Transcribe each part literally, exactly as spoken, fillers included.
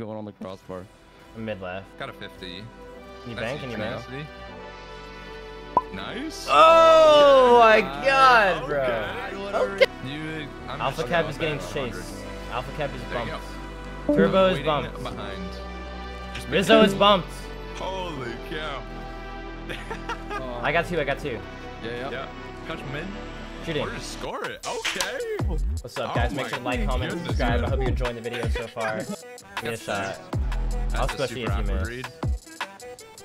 Going on the crossbar. Mid left. Got a fifty. You bank and you bank. Nice. Oh my god, bro. Okay. Okay. AlphaKep is getting chased. AlphaKep is bumped. Turbo is bumped. Behind. Rizzo is bumped. Holy cow. I got two. I got two. Yeah, yeah. yeah. Catch mid. Shooting. We're to score it. Okay. What's up, guys? Oh Make sure to like, comment, and subscribe. I hope you're enjoying the video so far. Give it a shot. I'll especially if you miss.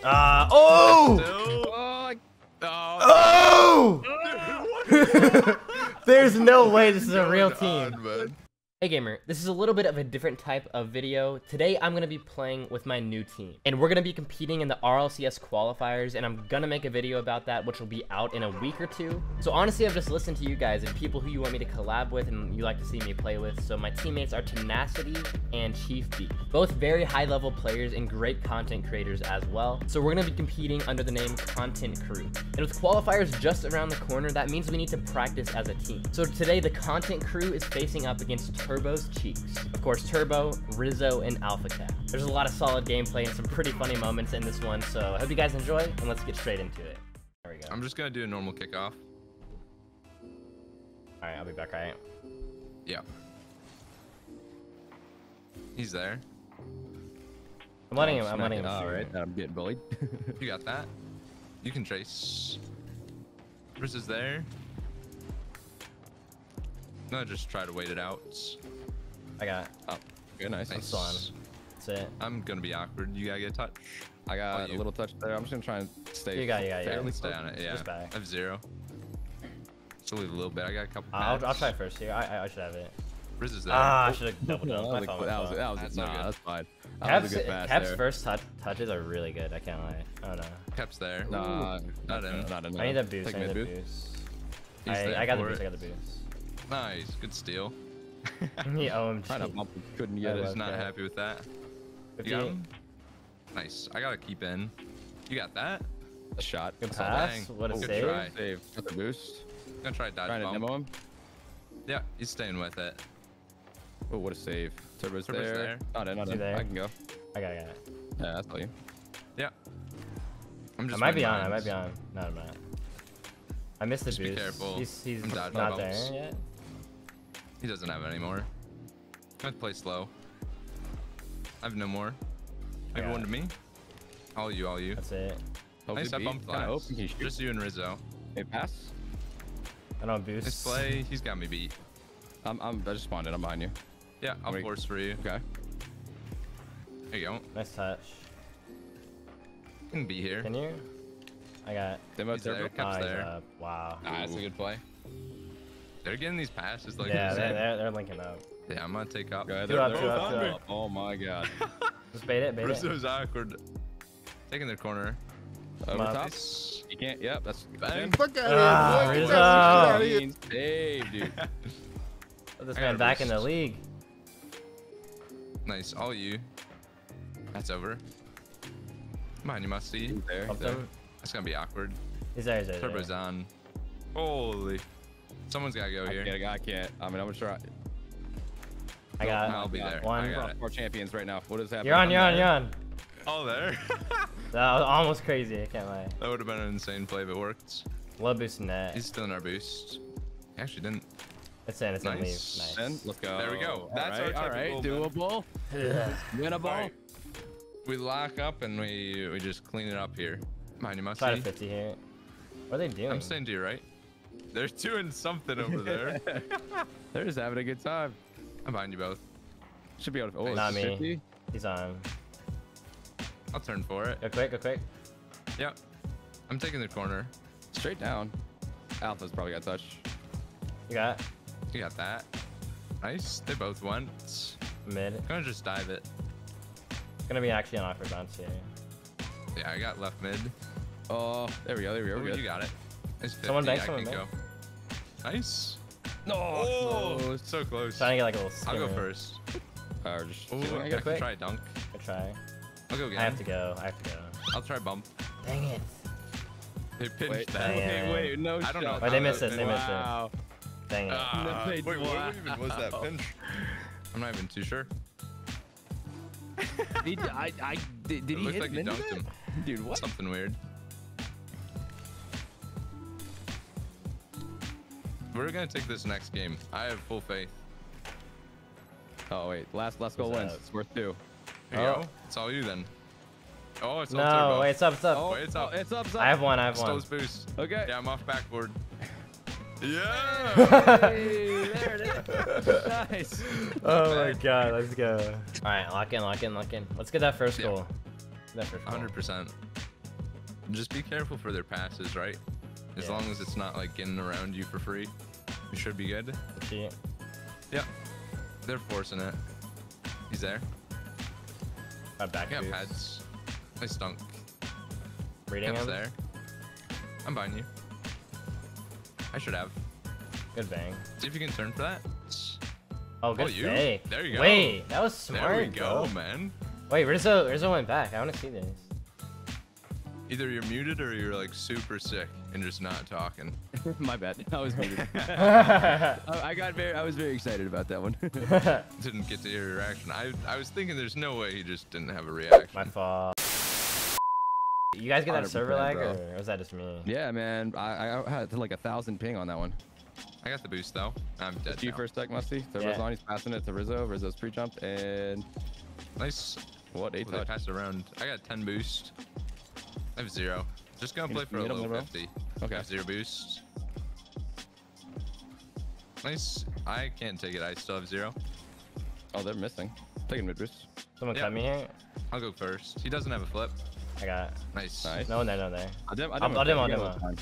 Uh, oh! Oh! oh! oh! There's no way this is a real team. On, hey gamer, this is a little bit of a different type of video. Today I'm going to be playing with my new team. And we're going to be competing in the R L C S qualifiers. And I'm going to make a video about that, which will be out in a week or two. So honestly, I've just listened to you guys and people who you want me to collab with and you like to see me play with. So my teammates are Tenacity and Chief Beef. Both very high level players and great content creators as well. So we're going to be competing under the name Content Crew. And with qualifiers just around the corner, that means we need to practice as a team. So today the Content Crew is facing up against Turbo. Turbo's Cheeks. Of course, Turbo, Rizzo, and AlphaKep. There's a lot of solid gameplay and some pretty funny moments in this one, so I hope you guys enjoy, and let's get straight into it. There we go. I'm just gonna do a normal kickoff. Alright, I'll be back, alright? Yeah. He's there. I'm letting him, I'm letting him. Alright, I'm getting bullied. You got that. You can trace. Rizzo's there. No, just try to wait it out. I got it. Oh, good, nice. nice. I'm still on it. That's it. I'm gonna be awkward. You gotta get a touch. I got a little touch there. I'm just gonna try and stay. You got, you got, you got. Stay on it. Yeah. Just back. I have zero. Still leave a little bit. I got a couple. I'll, I'll try first here. I, I, I should have it. Riz is there. Ah, I should have double done. That was it. That was it. Nah, that's fine. That was a good pass there. Kep's first touch, touches are really good. I can't lie. Oh no. Kep's there. Nah, not enough. Not enough. I need a boost. I need a boost. I got the boost. I got the boost. Nice, good steal. Yeah, O M G. I couldn't get I it. Just not that. happy with that. You got him? Nice. I gotta keep in. You got that? A shot. Good pass. What a oh, save. Try. Save. Got the boost. I'm gonna try to dodge bomb. To him. Yeah, he's staying with it. Oh, what a save. Turbo's, Turbo's there. there. Not in, not in. There. I can go. I got it. Yeah, that's all you. Yeah. I'm just I might be lines. on. I might be on. No, I'm not. I missed the just boost. Be careful. He's, he's not bombs. there yet. He doesn't have it anymore. I play slow. I have no more. I have one to me. All you, all you. That's it. Nice, I bumped last. Just you and Rizzo. Hey, pass. I don't boost. Nice play. He's got me beat. I'm, I'm, I just spawned in. I'm behind you. Yeah, I'll Wait. force for you. Okay. There you go. Nice touch. You can be here. Can you? I got it. Demo Turbo. Oh, there. Wow. Nah, that's a good play. They're getting these passes like yeah, they're, they're, they're linking up. Yeah, I'm gonna take up. They're, they're up, they're up, they're up. Oh my god. Just bait it, bait Rizzo's it. Rizzo's awkward. Taking their corner. Over top. You can't. Yep, that's. Bang. Fuck out of here. Ah, Rizzo. Save, dude. Put this man back in the league. Nice, all you. That's over. Come on, you must see. There. there. That's gonna be awkward. He's there, he's there. Turbo's there. on. Holy. Someone's gotta go I here. Can't, I can't. I mean, I'm gonna try. I got. I'll be there. One. I got Four champions right now. What is happening? You're on. You're on. You're on. Oh, there. That was almost crazy. I can't lie. That would have been an insane play if it worked. Love boosting that. He's still in our boost. He actually didn't. It's in. It's nice. in. Leave. Nice. Then, let's go. There we go. That's all right. Our all right. Doable. Winnable. Right. We lock up and we we just clean it up here. Mind you, must be. fifty here. What are they doing? I'm staying to your right. They're doing something over there. They're just having a good time. I'm behind you both. Should be able to. Oh, not me. fifty? He's on. I'll turn for it. Go quick, go quick. Yep. I'm taking the corner. Straight down. Alpha's probably got touch. You got it. You got that. Nice. They both went. Mid. I'm gonna just dive it. It's gonna be actually an offer bounce here. Yeah, I got left mid. Oh, there we go. There we go. Ooh, you got it. It's fifty. Someone bank, someone bank. Nice. No. Oh, oh, it's so close. Trying to get like a little skimmer. I'll go first. Or just Ooh, I, I can quick. try a dunk. I try. I'll go again. I have to go. I have to go. I'll try bump. Dang it. They pinched wait, that. Okay, wait, no shot. I don't know. Wait, they missed it. They missed it. Wow. Dang it. Uh, wait, what even was that pinch? I'm not even too sure. Did I, I did, did he hit like him, into him? Dude, what? Something weird. We're gonna take this next game. I have full faith. Oh wait, last last goal wins. It's worth two. There you oh. go. It's all you then. Oh, it's all no, Turbo. No, wait, it's up, it's up. Oh, wait, it's up. Oh, it's up, it's up. I have one, I have one. Stone's boost. Okay. Yeah, I'm off backboard. Yeah! Hey, there it is. Nice. Oh my god, let's go. All right, lock in, lock in, lock in. Let's get that first yeah. goal. That first goal. one hundred percent. Just be careful for their passes, right? As yeah. long as it's not like getting around you for free, you should be good. Yeah. Yeah. They're forcing it. He's there. I back yeah, pads. I stunk. Reading him. There. I'm buying you. I should have. Good bang. See if you can turn for that. Oh, good oh, you. Play. There you go. Wait, that was smart. There we go, bro. Man. Wait, Rizzo, Rizzo went back. I want to see this. Either you're muted or you're like super sick and just not talking. My bad. I was muted. I got very. I was very excited about that one. Didn't get to hear your reaction. I I was thinking there's no way he just didn't have a reaction. My fault. You guys get that server lag, bro. Or was that just me? Yeah, man. I, I had like a thousand ping on that one. I got the boost though. I'm dead. You first deck, Musty. So yeah. Rizzo, he's passing it to Rizzo. Rizzo's pre jump and nice. What eight? Well, they passed around. I got ten boost. I have zero. Just gonna play for a little fifty. Okay. I have zero boost. Nice. I can't take it. I still have zero. Oh, they're missing. Taking mid boost. Someone cut me here. I'll go first. He doesn't have a flip. I got it. Nice. Nice. No one there, no one there. I'll demo, I'll demo. I'll demo.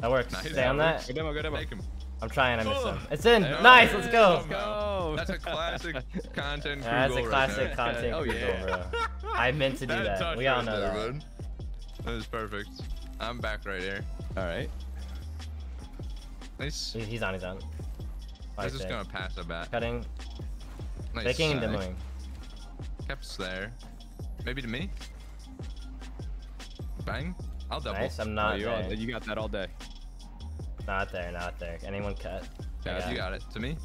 That works. Nice. Stay on that. Go demo, go demo. Make him. I'm trying, I missed him. It's in! There nice, let's go! Let's go! That's a classic content crew. That's a classic content crew. Oh yeah. Bro. I meant to do that. that. We all know that. Bud. That was perfect. I'm back right here. Alright. Nice. He's, he's on, he's on. I was just going to pass a bat. Cutting. Nice. Faking and demoing. Kep's there. Maybe to me? Bang. I'll double. Nice, I'm not oh, you there. All, you got that all day. Not there, not there. Anyone cut? Yeah, got you it. got it. To me?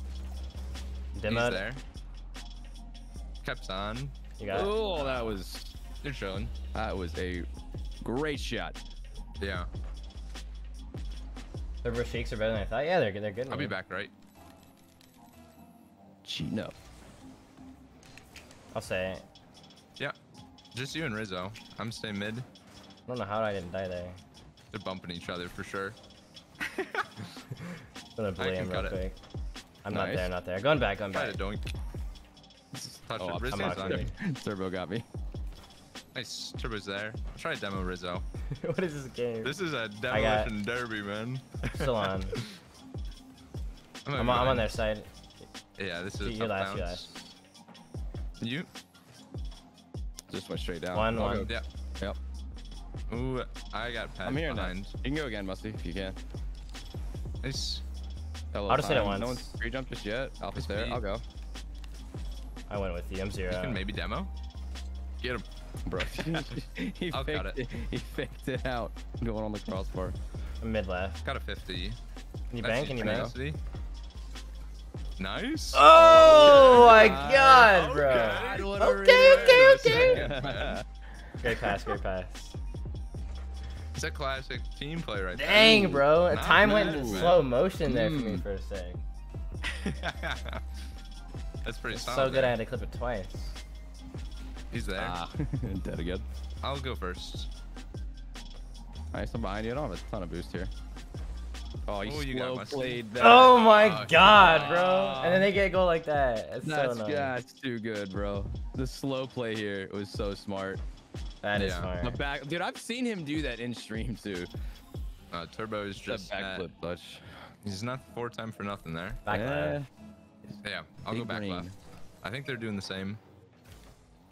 Demoed. He's there. Kep's on. You got oh, it. Oh, that was... You're chilling. That was a... Great shot. Yeah. Turbo Cheeks are better than I thought. Yeah, they're good. They're good. I'll be back, right? Cheating up. I'll say it. Yeah. Just you and Rizzo. I'm staying mid. I don't know how I didn't die there. They're bumping each other for sure. I'm gonna play him real quick. I'm nice. not there, not there. Going back, going back. Don't touch oh, it. Rizzo's on me. Turbo got me. Nice, Turbo's there. I'll try to demo Rizzo. What is this game? This is a demolition derby, man. Still on. I'm, I'm, I'm on their side. Yeah, this is your last, your last. You? Just went straight down. One, I'll one. Go. Yep. Yep. Ooh, I got pet I'm here behind. Now. You can go again, Musty, if you can. Nice. Hello, I'll just hit it once. No one's free jump just yet. Alpha's there. I'll go. I went with you. I'm zero. You can maybe demo? Get him. Bro, he, oh, faked it. It. he faked it out. Going on the crossbar. Mid left. Got a fifty. Can you bank? Can you bank? Nice. Oh, oh my god, god bro. God, okay, okay, okay. Second, great pass, great pass. It's a classic team play right there. Dang, bro. Ooh, time went in slow motion there mm. for me for a sec. That's pretty solid. So good, man. I had to clip it twice. He's there. Ah, dead again. I'll go first. Nice, I'm behind you. I don't have a ton of boost here. Oh, you, Ooh, you slow got played that. Oh my oh, god, bro. And then they get a goal like that. It's that's so nice. That's too good, bro. The slow play here was so smart. That yeah. is smart. The back, dude, I've seen him do that in stream too. Uh, Turbo is just backflip clutch. He's not four time for nothing there. Back yeah. left. Yeah, I'll Big go back green. left. I think they're doing the same.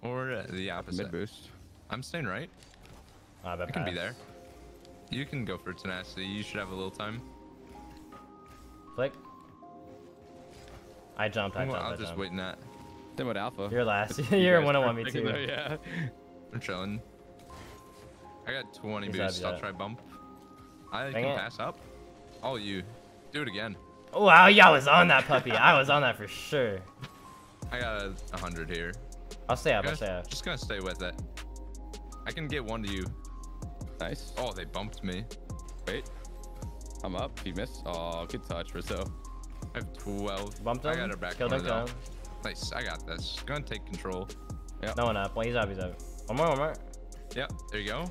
Or the opposite. Mid boost. I'm staying right. Ah, that I can pass. be there. You can go for tenacity. You should have a little time. Flick. I jumped. I jumped. Well, I'll I just wait in that. Then with Alpha. You're last. You're one on one me too. Though, yeah. I'm chilling. I got twenty He's boost. I'll try bump. I Dang can it. pass up. Oh, you. Do it again. Oh, wow. Yeah, I was on that puppy. I was on that for sure. I got a hundred here. I'll stay up, I'll stay up. Just gonna stay with it. I can get one to you. Nice. Oh, they bumped me. Wait. I'm up. He missed. Oh, good touch, Rizzo. I have twelve. Bumped him. I got her back. Killed him. Nice. I got this. Gonna take control. Yep. No one up. Well, he's up. He's up. One more. One more. Yep. There you go.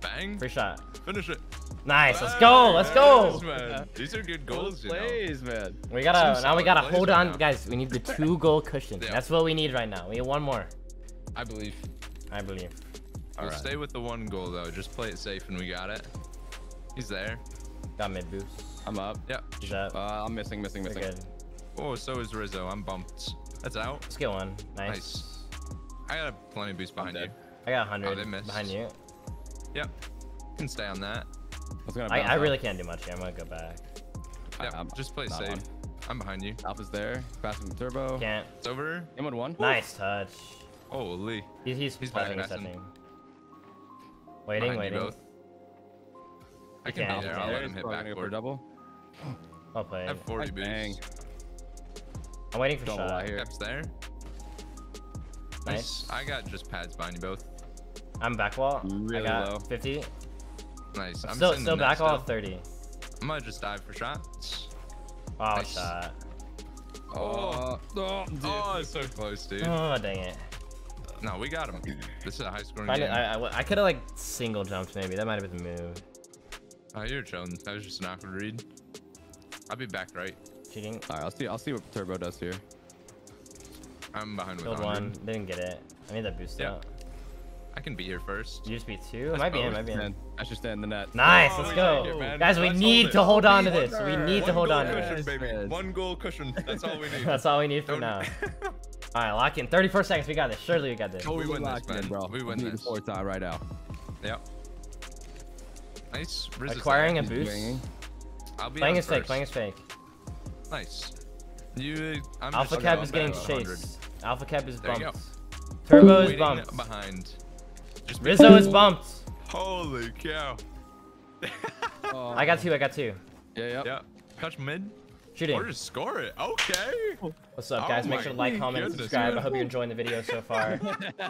Bang. Free shot. Finish it. Nice. Let's go. Let's go. Nice, these are good goals, you plays, know. Man. We gotta. Now we gotta hold on, right guys. We need the two goal cushion. Yep. That's what we need right now. We need one more. I believe. I believe. We'll right. Stay with the one goal though. Just play it safe, and we got it. He's there. Got mid boost. I'm up. Yep. He's up. Uh, I'm missing, missing, missing. Good. Oh, so is Rizzo. I'm bumped. That's out. Let's get one. Nice. Nice. I got plenty of boost behind you. I got one hundred oh, behind you. Yep. You can stay on that. I, I really can't do much here. I'm gonna go back. Yeah, I'm, just play safe. On. I'm behind you. Alpha's there. Passing Turbo. Can't. It's over. Him one. Nice Ooh. Touch. Holy. He's he's, he's passing. Waiting, behind waiting. I can be there. I'll let him hit backboard. Double. I'll play. I have forty boost. I'm waiting for shot. Cap's there. Nice. I got just pads behind you both. I'm back wall. Really I got low. fifty. Nice. I'm still still back wall of thirty. I'm gonna just dive for shots. Oh, nice. Shot. Oh, oh, dude. Oh, it's so close, dude. Oh, dang it. No, we got him. This is a high scoring game. I, I, I could have like single jumped maybe. That might have been the move. Oh, you're chilling. That was just an awkward read. I'll be back right. Cheating. All right, I'll see. I'll see what Turbo does here. I'm behind with one. Didn't get it. I need that boost yep. out. I can be here first. You just be two. It might be in. Might be in. I should stay in the net. Nice. Oh, let's go, here, guys. We need to hold on to this. We need to hold on to this. One goal cushion, baby. One goal cushion. That's all we need. That's all we need for now. All right, lock in. thirty-four seconds. We got this. Surely we got this. Oh, we, we win this, man. In, bro. We win we this. Four time right now. Yep. Nice. Rizzo's acquiring out. A boost. I'll be playing is fake. Playing is fake. Nice. You. I'm AlphaKep is getting chased. AlphaKep is bumped. Turbo is bumped. Behind. Just Rizzo is bumped. Holy cow! Oh. I got two. I got two. Yeah. Yep. Yeah. Touch mid. Shooting. Or just score it. Okay. What's up, guys? Oh Make sure to like, comment, goodness, and subscribe. Man. I hope you're enjoying the video so far.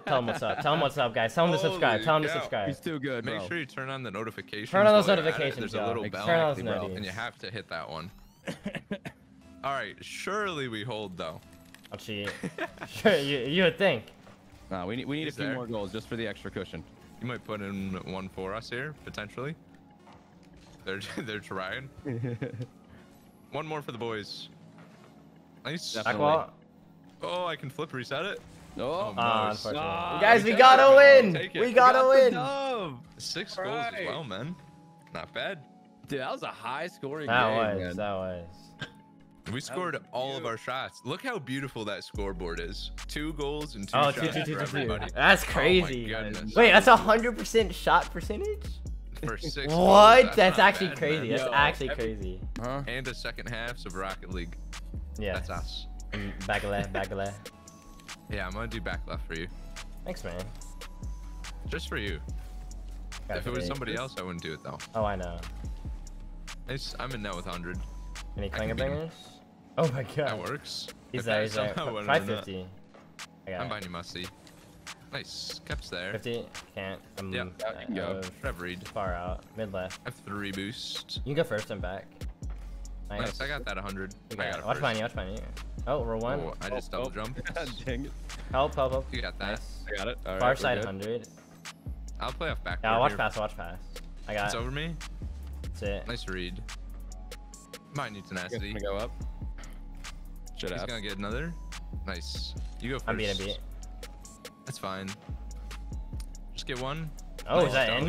Tell them what's up. Tell them what's up, guys. Tell them Holy to subscribe. Tell them cow. To subscribe. He's too good. Make bro. Sure you turn on the notifications. Turn on those notifications, y'all. Turn on those notifications. And you have to hit that one. All right. Surely we hold though. I'll cheat. Sure. You, you would think. Nah, we need we need He's a few there. More goals just for the extra cushion. You might put in one for us here potentially. They're they're trying. One more for the boys. Nice. Definitely. Oh, I can flip reset it. Oh, oh no, unfortunately. Oh, guys, we, we gotta win. We, we gotta got win. Dub. Six All goals right. as well, man. Not bad. Dude, that was a high scoring that game. That was. Man. That was. We scored all of our shots. Look how beautiful that scoreboard is. Two goals and two oh, shots two, two, two, for everybody. Two. That's crazy. Oh wait, that's a hundred percent shot percentage? For six What? Goals, that's that's actually bad, crazy. Man. That's no, actually every, crazy. Huh? And the second halves of Rocket League. Yeah. That's us. Back left, back left. Yeah, I'm gonna do back left for you. Thanks, man. Just for you. Got if it was eight. Somebody else, I wouldn't do it though. Oh, I know. It's, I'm in net with one hundred. Any clanger bangers? Oh my god. That works. He's if there, he's there. five fifty. I got I'm buying you musty. Nice. Kep's there. fifty. Can't. I'm yep. I, you can go. I've read. Far out. Mid left. I have three boost. You can go first and back. Nice. Nice. I got that one hundred. Okay. I got it watch behind you. Watch behind you. Oh, roll one. Oh, I just oh, double oh. jumped. Dang it. Help, help, help. You got that. Nice. I got it. All right, far side good. one hundred. I'll play off back. Yeah, watch here. Pass. Watch pass. I got it's it. It's over me. That's it. Nice read. Might need tenacity. Gonna go up. Shut He's up. Gonna get another. Nice. You go first. I'm beat. I'm beat. That's fine. Just get one. Oh, nice. Is that in?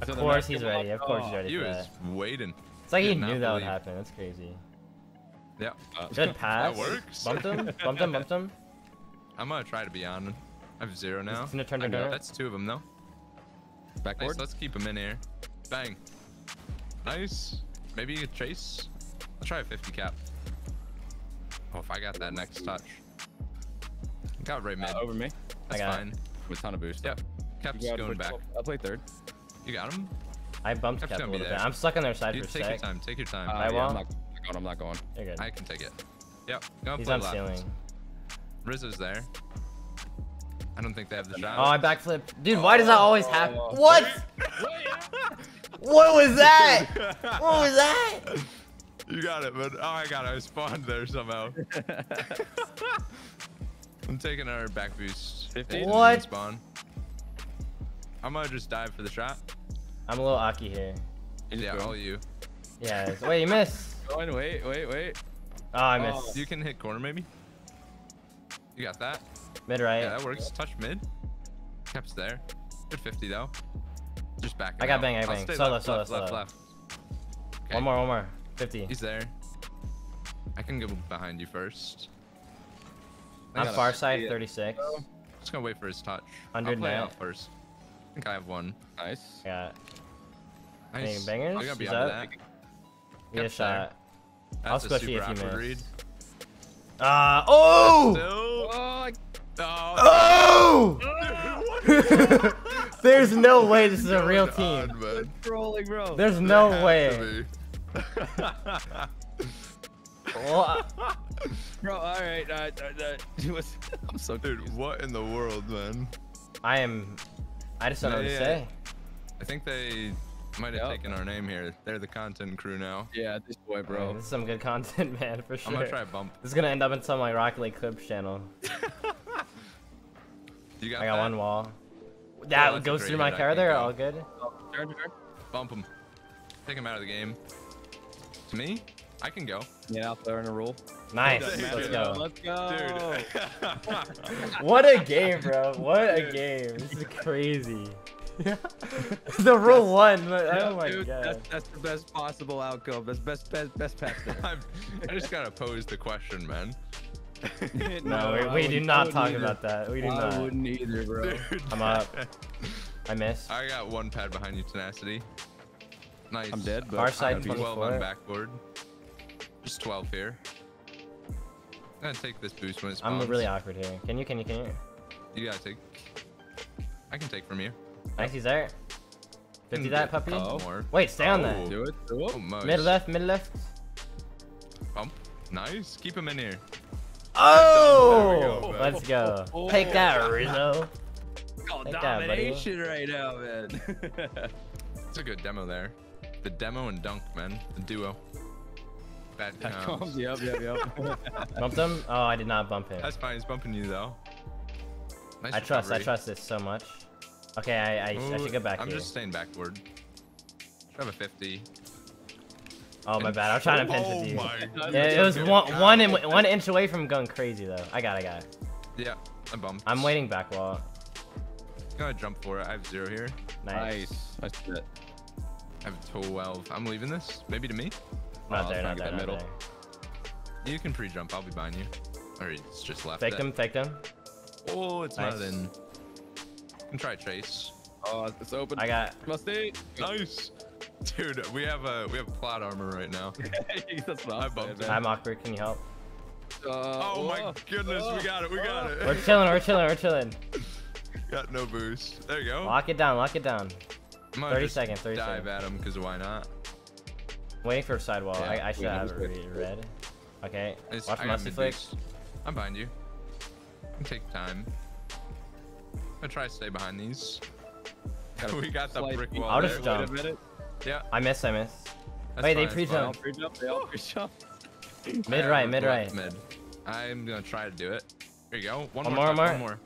Of course he's ready. Of course he's ready. He was waiting. It's like he knew that would happen. That's crazy. Yeah. Uh, Good pass. That works. Bumped him. Bumped him. Bumped him. I'm gonna try to be on. I have zero now. It's gonna turn to go. That's two of them though. Backboard. Nice. Let's keep him in here. Bang. Nice. Maybe you could chase. I'll try a fifty cap. Oh, if I got that next touch. Got right mid. Uh, over me. That's I got fine. It. With a ton of boost. Yep. Cap's going back. I'll play third. You got him? I bumped Cap a little bit. I'm stuck on their side Dude, for a sec. Take your time. Take your time. Uh, I yeah, won't. I'm not going. I'm not going. I can take it. Yep. Go He's on ceiling. Rizzo's there. I don't think they have the shot. Oh, I backflipped. Dude, why does that always happen? What? What was that? What was that? You got it, but oh my god, I spawned there somehow. I'm taking our back boost. fifteen. What? Spawn. I'm gonna just dive for the shot. I'm a little Aki here. Yeah, all you. Yeah. Wait, you missed. Oh, and wait, wait, wait. Oh, I missed. Oh. You can hit corner maybe. You got that. Mid right. Yeah, that works. Touch mid. Kep's there. Good fifty though. Just back. I got out. bang. I got bang. Solo, left, solo, left, solo. Left, left. Okay. One more, one more. fifty. He's there. I can go behind you first. On far side, thirty-six. I'm just gonna wait for his touch. one hundred I'll play out first. I think I have one. Nice. Yeah. Nice. Bangers. I gotta be on that. Get a shot. I'll squish you if you miss. Uh oh! Oh! Oh! Oh! There's no way this is a real team. There's no way. Bro, all right. Uh, uh, uh, I'm so confused. Dude, what in the world, man? I am. I just don't know what to say. I think they might have yep. taken our name here. They're the content crew now. Yeah, this boy, bro. Man, this is some good content, man, for sure. I'm gonna try a bump. This is gonna end up in some like Rocket League clips channel. You got I got that? one wall. That oh, goes through my hit, car. There, all good. Bump him. Take him out of the game. To me. I can go. Yeah, I'll throw in a roll. Nice. Let's go. Let's go. Dude. What a game, bro. What a game. This is crazy. The rule one. Oh my Dude, god. That's, that's the best possible outcome. That's best, best, best pass. I just gotta pose the question, man. no, no, we, we do not talk either. about that. We do I not. I wouldn't either, bro. Dude. I'm up. I missed. I got one pad behind you, Tenacity. Nice. I'm dead, but Our side I'm twelve on backboard. Just twelve here. I'm gonna take this boost when it's I'm really awkward here. Can you, can you, can you? You gotta take. I can take from you. Nice, he's there. fifty that puppy. Oh. Wait, stay on oh. that. Do it. Do it. Oh, mid left, mid left. Bump. Nice. Keep him in here. Oh! Go, Let's go. Oh. Take that, Rizzo. Oh, take domination that, right now, man. It's a good demo there. The demo and dunk, man. The duo. Bad comms. Yep, yep, yep. Bumped him? Oh, I did not bump him. That's fine. He's bumping you, though. Nice I trust. Recovery. I trust this so much. Okay, I, I, Ooh, I should go back I'm here. I'm just staying backward. I have a fifty. Oh, my and bad. I was trying to pinch with you. Oh yeah, it was one, one, in, one inch away from going crazy, though. I got it, I got it. Yeah, I bumped. I'm waiting back wall. I'm gonna jump for it. I have zero here. Nice. Nice. Nice. I have twelve. I'm leaving this. Maybe to me. Not there, not there, not there. You can pre-jump. I'll be behind you. Or it's just left. Faked him, faked him. Oh, it's not in. You can try chase. Oh, it's open. I got. Must eight. Nice. Dude, we have a uh, we have plot armor right now. I'm awkward. Can you help? Uh, oh my goodness, we got it. We got it. We're chilling. We're chilling. We're chilling. Got no boost. There you go. Lock it down. Lock it down. Thirty seconds. Thirty seconds. Dive at him, cause why not? Waiting for a sidewall. Yeah, I, I should have already red. Okay. It's, Watch musty flicks. I'm behind you. Can take time. I try to stay behind these. We got the brick wall. I'll just there. jump. Wait a yeah. I miss. I miss. That's Wait, fine, they pre-jump. They all pre-jump. Mid right. Mid right. Mid. I'm gonna try to do it. There you go. One, one more. Time, more. One more.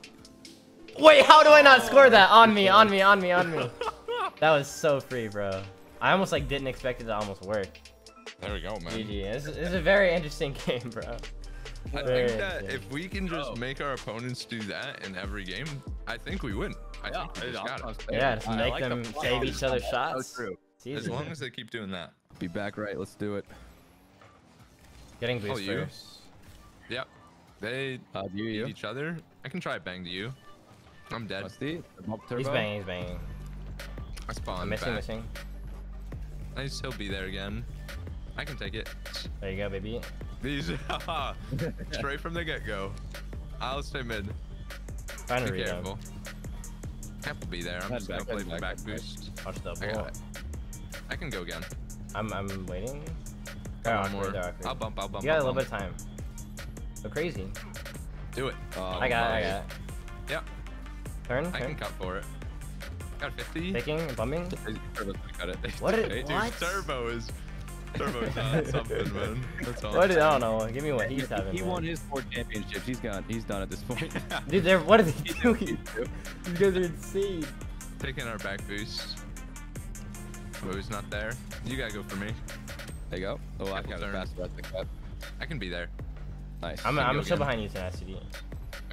Wait, how do I not oh, score that? On me. On me. On me. On me. That was so free, bro. I almost like didn't expect it to almost work. There we go, man. G G. This, this is a very interesting game, bro. I very think that if we can just oh. make our opponents do that in every game, I think we win. I yeah, think we just got it. Yeah, just make like them the save each other shots. So as long as they keep doing that. Be back right. Let's do it. Getting boost oh, first. Yep. They uh, do you, you. each other. I can try bang to you. I'm dead. Musty, turbo. He's banging. He's banging. I spawned I'm missing, back. missing. Nice, he'll be there again. I can take it. There you go, baby. These, straight from the get-go. I'll stay mid. Be careful. Cap will be there. I'm just gonna play my back boost. Watch the ball. I can go again. I'm, I'm waiting. One more. I'll bump. I'll bump. You got a little bit of time. So crazy. Do it. I got. I got. Yep. Turn. I turn. can cut for it. Got fifty. Taking, bumming. Turbo's gonna cut it. What? It, hey, dude, what? Turbo is. Turbo's on something, man. That's all. What is, I don't know. Give me what he's having. He man. won his four championships. He's gone. He's done at this point. Dude, they're, what are they doing? These guys are insane. Taking our back boost. Boo's not there. You gotta go for me. There you go. Oh, I got it faster at the cup. I can be there. Nice. I'm, I'm still behind you, Tenacity.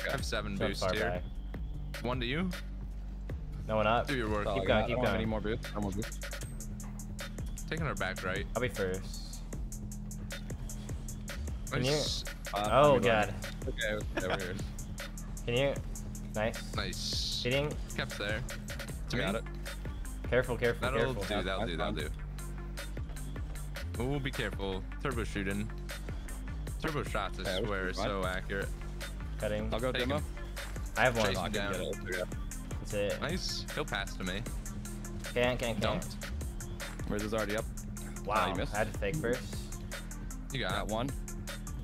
I have seven so boosts here. Back. One to you. No one up. Do your work. Keep going, keep going. Any more boosts? No more boosts. Taking her back right. I'll be first. Can you? Uh, oh god. Okay, over here. Can you? Nice. Nice. Hitting. Kept there. To me. Got it. Careful, careful, that'll careful. Do, that'll do, that'll do. Ooh, be careful. Turbo shooting. Turbo shots, I okay, swear, is so fine. accurate. Cutting. I'll go Take demo. Him. I have one. Down. It. That's it. Nice. He'll pass to me. Can't, can't, can't. Riz is already up. Wow, oh, I had to fake first. You got, got one.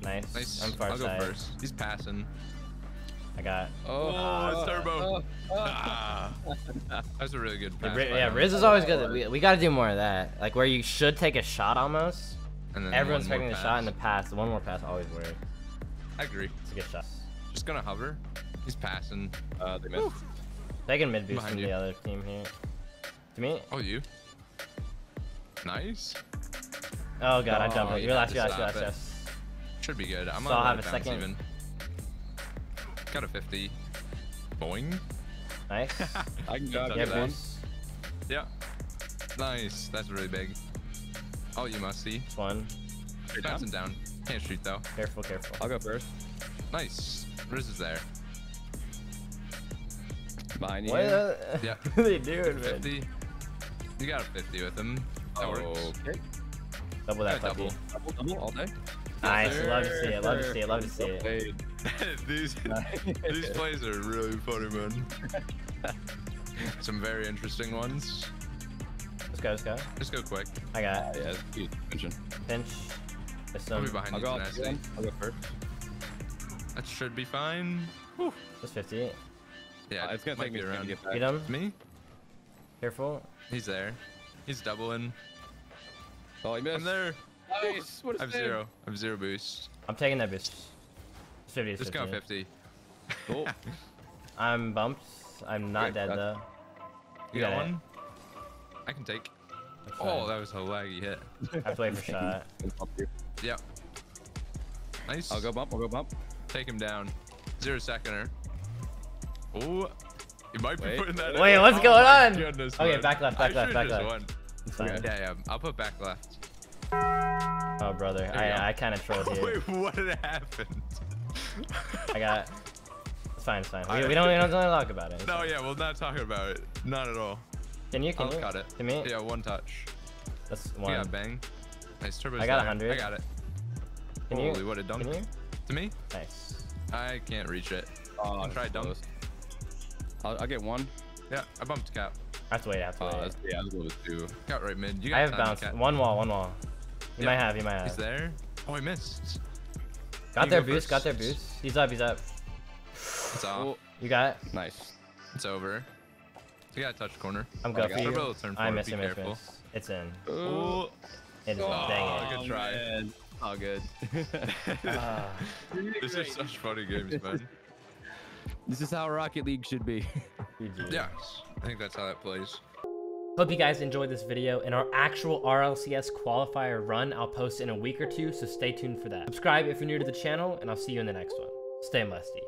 Nice. Nice. I'm far I'll side. go first. He's passing. I got. Oh, uh, it's Turbo. Uh, uh, ah. That was a really good pass. Like, yeah, Riz is always good. We, we got to do more of that. Like where you should take a shot almost. And then everyone's taking the shot in the pass. The one more pass always works. I agree. It's a good shot. Just gonna hover. He's passing. Uh, they missed. Taking mid boost from the other team here. To me. Oh, you. Nice. Oh god, oh, I jumped it. You're last, you're last, you're last, you're last. Should be good. I'm so I'll have a second. Even. Got a fifty. Boing. Nice. I can go get that. Yeah. Nice. That's really big. Oh, you must see. One. You're bouncing down. Can't shoot though. Careful, careful. I'll go first. Nice. Riz is there. Behind you. What are they, yeah. What are they doing, man? fifty. You got a fifty with him. That oh, works. Okay. Double that fifty. Double. double, double all day. Nice. There. Love to see it. Love to see it. Love to see it. these these plays are really funny, man. Some very interesting ones. Let's go. Let's go. Let's go quick. I got it. Yeah, pinch. Pinch. I'll be behind you. I'll go, I'll go first. That should be fine. Whew. That's fifty-eight. Yeah, uh, it's gonna take me around. Get back. Get him. Me. Careful. He's there. He's doubling. Oh, he missed. I'm there. Nice. What is I'm zero. I'm zero boost. I'm taking that boost. fifty, just go fifty. Cool. I'm bumped. I'm not yeah, dead though. You, you got, got one? It. I can take. That's oh, fine. That was a laggy hit. I played for shot. Yeah. Nice. I'll go bump. I'll go bump. Take him down. Zero seconder. Oh. You might Wait. be putting that Wait, in. what's oh going on? Goodness, okay, man. back left, back I left, back left. Yeah, yeah, I'll put back left. Oh, brother. I, I, I kind of trolled you. Wait, what happened? I got... It's fine, it's fine. We, we don't we don't talk about it. It's no, fine. yeah, we'll not talk about it. Not at all. Can you, can I'll you? cut it. To me? Yeah, one touch. That's one. Yeah, bang. Nice, Turbo's I got one hundred. I got it. Can Holy, you? what a dunk. Can you? To me? Nice. I can't reach it. Oh, I'll try dunk. I'll, I'll get one. Yeah, I bumped cap. I have to wait, I have to wait. Uh, yeah, I was a little too. Got right mid. You got I have bounced. Cat. One wall, one wall. You yep. might have, you might have. He's there. Oh, I missed. Got you their go boost, first. got their boost. He's up, he's up. It's off. Well, you got it? Nice. It's over. You got to touch corner. I'm going for you. I missed him, miss. It's in. Ooh. It is oh, dang it. Good try. Man. Oh, good. uh, this is such funny games, man. This is how Rocket League should be. Yeah, I think that's how that plays. Hope you guys enjoyed this video, and our actual R L C S qualifier run I'll post in a week or two, so stay tuned for that. Subscribe if you're new to the channel, and I'll see you in the next one. Stay musty.